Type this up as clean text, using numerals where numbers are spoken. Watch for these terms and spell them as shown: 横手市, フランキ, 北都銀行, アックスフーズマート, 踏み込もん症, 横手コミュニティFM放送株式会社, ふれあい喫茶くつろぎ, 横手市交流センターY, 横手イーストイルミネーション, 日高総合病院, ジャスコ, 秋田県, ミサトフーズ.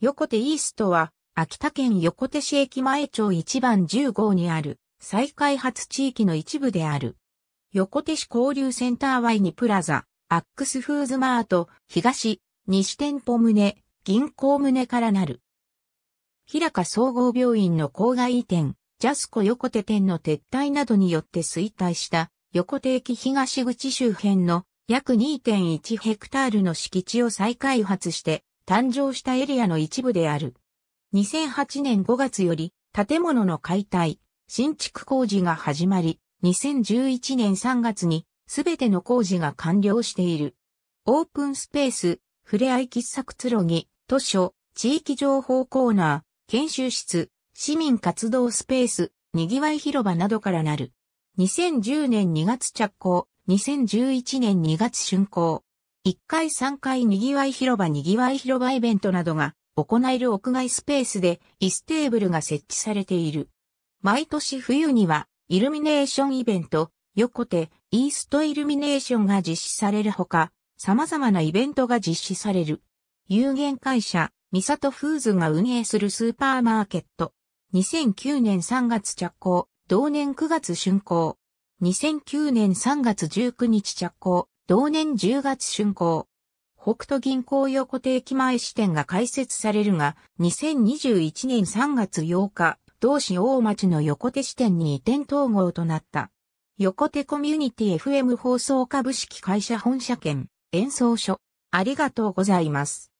横手イーストは、秋田県横手市駅前町1番10号にある、再開発地域の一部である。横手市交流センターYにプラザ、アックスフーズマート、東、西店舗棟、銀行棟からなる。日高総合病院の郊外移転、ジャスコ横手店の撤退などによって衰退した、横手駅東口周辺の約 2.1 ヘクタールの敷地を再開発して、誕生したエリアの一部である。2008年5月より、建物の解体、新築工事が始まり、2011年3月に、すべての工事が完了している。オープンスペース、ふれあい喫茶くつろぎ、図書、地域情報コーナー、研修室、市民活動スペース、にぎわい広場などからなる。2010年2月着工、2011年2月竣工。1階3階にぎわい広場にぎわい広場イベントなどが行える屋外スペースで椅子テーブルが設置されている。毎年冬にはイルミネーションイベント、横手イーストイルミネーションが実施されるほか、様々なイベントが実施される。有限会社、ミサトフーズが運営するスーパーマーケット。2009年3月着工、同年9月竣工。2009年3月19日着工、同年10月竣工。北都銀行横手駅前支店が開設されるが、2021年3月8日、同市大町の横手支店に移転統合となった。横手コミュニティ FM 放送株式会社本社兼演奏所。ありがとうございます。